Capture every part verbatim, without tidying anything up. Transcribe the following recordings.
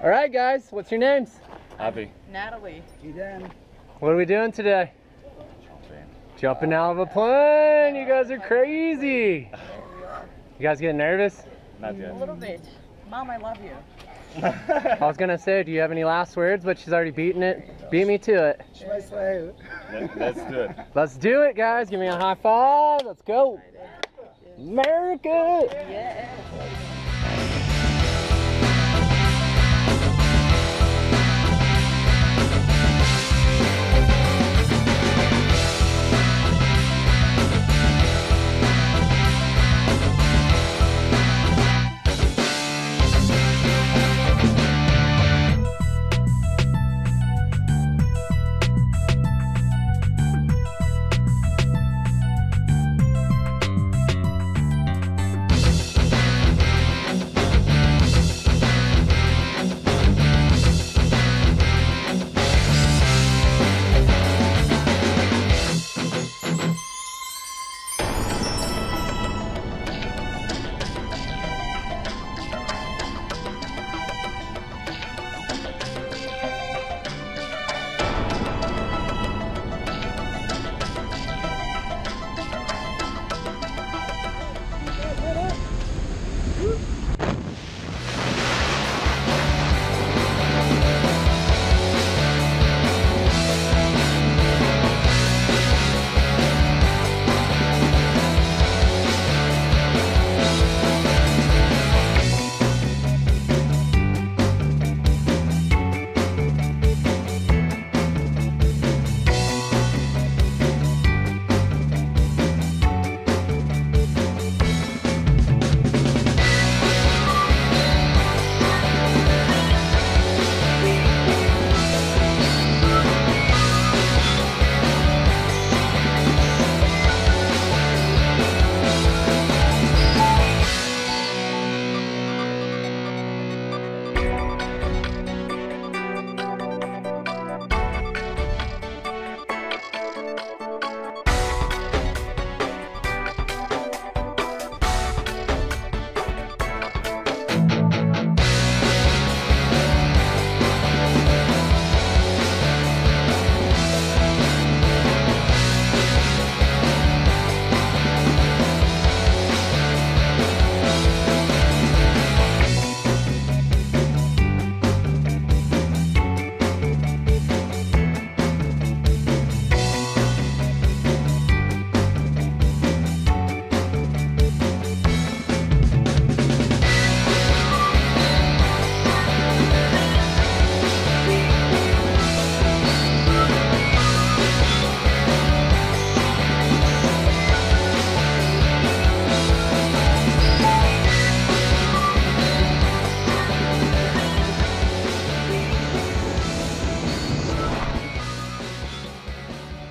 All right, guys, what's your names? Abby. Natalie. Eden. What are we doing today? Jumping. Jumping out of a plane. You guys are crazy. You guys getting nervous? Not yet. A little bit. Mom, I love you. I was going to say, do you have any last words? But she's already beaten it. Beat me to it. Let's do it. Let's do it, guys. Give me a high five. Let's go. America. Yeah.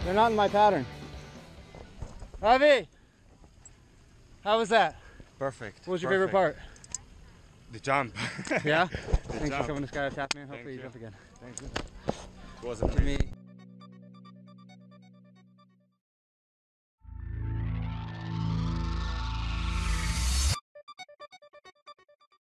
They're not in my pattern. Ravi, how was that? Perfect. What was your Perfect. favorite part? The jump. Yeah? The Thanks jump. for coming to Skydive Taft, man. Hopefully you. you jump again. Thank you. It was a pleasure.